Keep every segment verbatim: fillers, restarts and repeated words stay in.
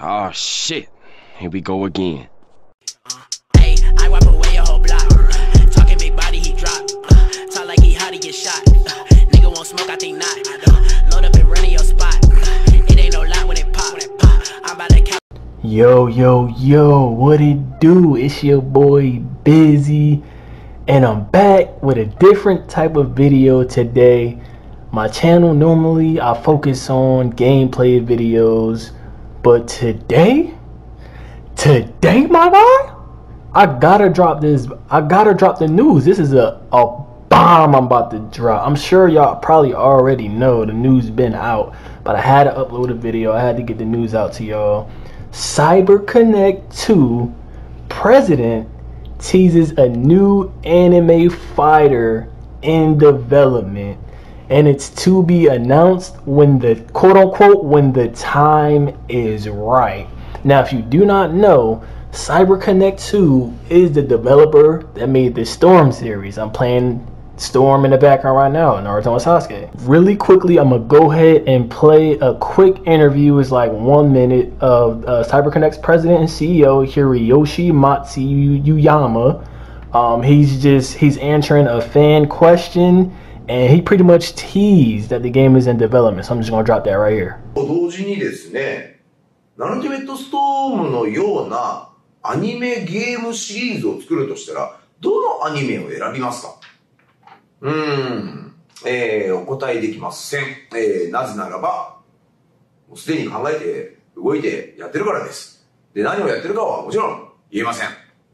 Oh shit, here we go again. Hey, I wipe away your whole block. Talking big body, he dropped. Talk like he how to get shot. Nigga won't smoke, I think not. Load up and run in your spot. It ain't no lie when it pop. I'm about to count. Yo, yo, yo, what it do? It's your boy Busy, and I'm back with a different type of video today. My channel, normally I focus on gameplay videos, but today, today, my guy, I gotta drop this. I gotta drop the news. This is a, a bomb I'm about to drop. I'm sure y'all probably already know the news been out, but I had to upload a video. I had to get the news out to y'all. CyberConnect two president teases a new anime fighter in development, and it's to be announced when the quote-unquote when the time is right. Now, if you do not know, CyberConnect two is the developer that made the Storm series. I'm playing Storm in the background right now, Naruto and Sasuke. Really quickly, I'm gonna go ahead and play a quick interview. It's like one minute of uh, CyberConnect's president and C E O Hiroshi Matsuyama. Um, he's just he's answering a fan question, and he pretty much teased that the game is in development, so I'm just going to drop that right here. 同時にですね、ナルティメットストームのようなアニメゲームシリーズを作るとしたら、どのアニメを選びますか？うーん、えー、お答えできません。えー、なぜならば、もうすでに考えて動いてやってるからです。で、何をやってるかはもちろん言えません。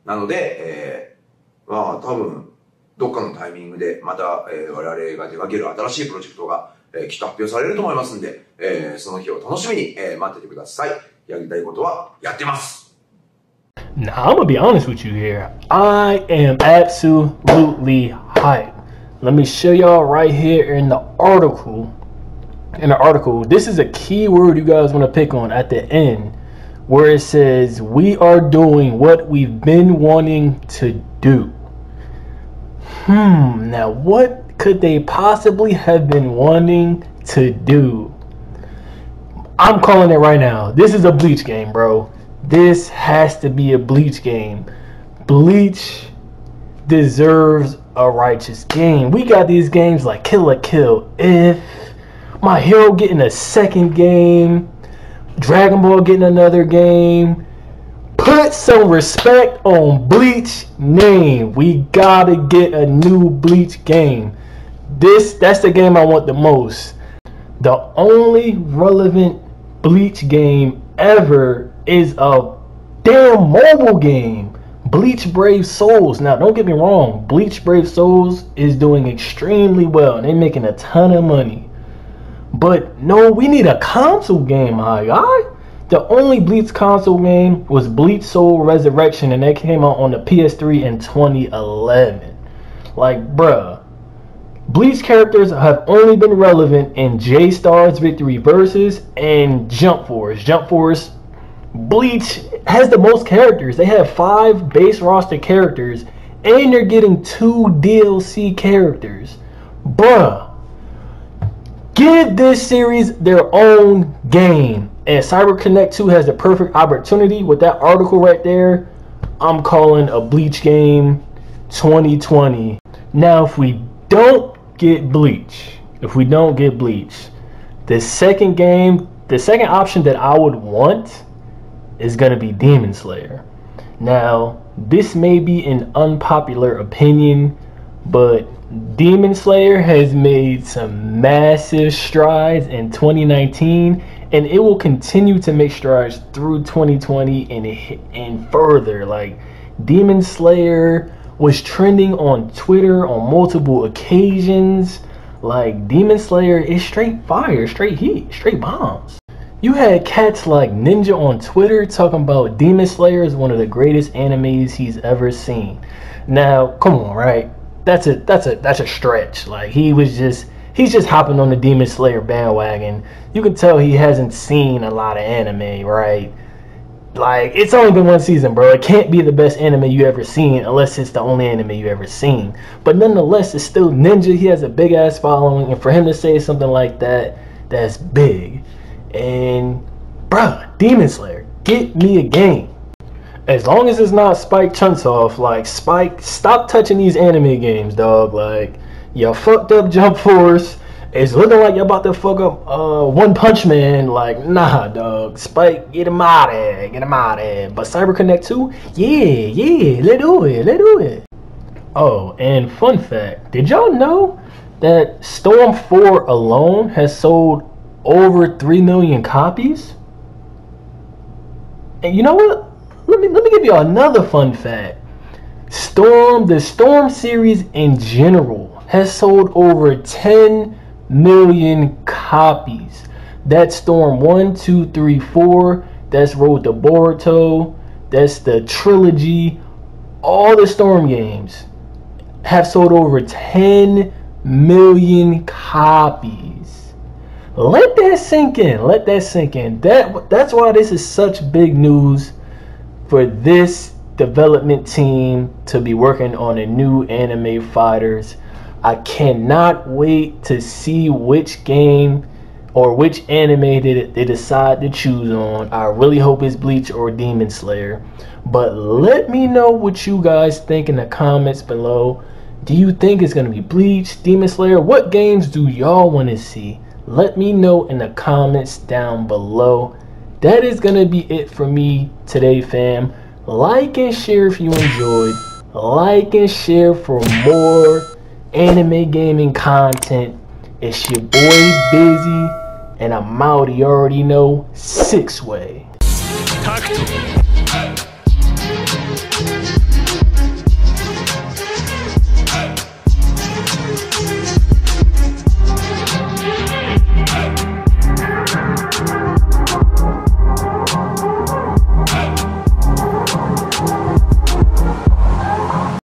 なので、えー、まあ多分。 どっかのタイミングでまた、えー、我々が手掛ける新しいプロジェクトが、えー、きっと発表されると思いますんで、えー、その日を楽しみに、えー、待っててください。やりたいことはやってます。 Now, I'm gonna be honest with you here. I am absolutely hyped. Let me show y'all right here in the article. In the article, this is a key word you guys want to pick on at the end, where it says, "We are doing what we've been wanting to do." Hmm, now what could they possibly have been wanting to do? I'm calling it right now. This is a Bleach game, bro. This has to be a Bleach game. Bleach deserves a righteous game. We got these games like Kill la Kill If, My Hero getting a second game, Dragon Ball getting another game. Put some respect on Bleach name. We gotta get a new Bleach game. This, that's the game I want the most. The only relevant Bleach game ever is a damn mobile game, Bleach Brave Souls. Now, don't get me wrong, Bleach Brave Souls is doing extremely well, and they're making a ton of money. But no, we need a console game, my guy. The only Bleach console game was Bleach Soul Resurrection, and that came out on the P S three in twenty eleven. Like, bruh. Bleach characters have only been relevant in J-Stars Victory Versus and Jump Force. Jump Force, Bleach has the most characters. They have five base roster characters, and they're getting two D L C characters. Bruh. Give this series their own game. And CyberConnect two has the perfect opportunity with that article right there. I'm calling a Bleach game twenty twenty. Now, if we don't get Bleach, if we don't get Bleach, the second game, the second option that I would want is going to be Demon Slayer. Now, this may be an unpopular opinion, but Demon Slayer has made some massive strides in twenty nineteen, and it will continue to make strides through twenty twenty and and further. Like, Demon Slayer was trending on Twitter on multiple occasions. Like, Demon Slayer is straight fire, straight heat, straight bombs. You had cats like Ninja on Twitter talking about Demon Slayer is one of the greatest animes he's ever seen. Now, come on, right? That's a that's a that's a stretch. Like, he was just he's just hopping on the Demon Slayer bandwagon. You can tell he hasn't seen a lot of anime, right? Like, it's only been one season, bro. It can't be the best anime you ever seen unless it's the only anime you ever seen. But nonetheless, it's still Ninja. He has a big ass following, and for him to say something like that, that's big. And bruh, Demon Slayer, get me a game. As long as it's not Spike Chunsoft, like, Spike, stop touching these anime games, dog. Like, y'all fucked up Jump Force. It's looking like you're about to fuck up uh, One Punch Man. Like, nah, dog. Spike, get him out of there. Get him out of there. But CyberConnect two? Yeah, yeah. Let's do it. Let's do it. Oh, and fun fact. Did y'all know that Storm four alone has sold over three million copies? And you know what? Let me, let me give you another fun fact. Storm, the Storm series in general has sold over ten million copies. That's Storm one, two, three, four. That's Road to Boruto. That's the trilogy. All the Storm games have sold over ten million copies. Let that sink in. Let that sink in. That that's why this is such big news for this development team to be working on a new anime fighters. I cannot wait to see which game or which anime they, they decide to choose on. I really hope it's Bleach or Demon Slayer. But let me know what you guys think in the comments below. Do you think it's going to be Bleach, Demon Slayer? What games do y'all want to see? Let me know in the comments down below. That is going to be it for me today, fam. Like and share if you enjoyed. Like and share for more anime gaming content. It's your boy Busy, and I'm out. You already know, six way.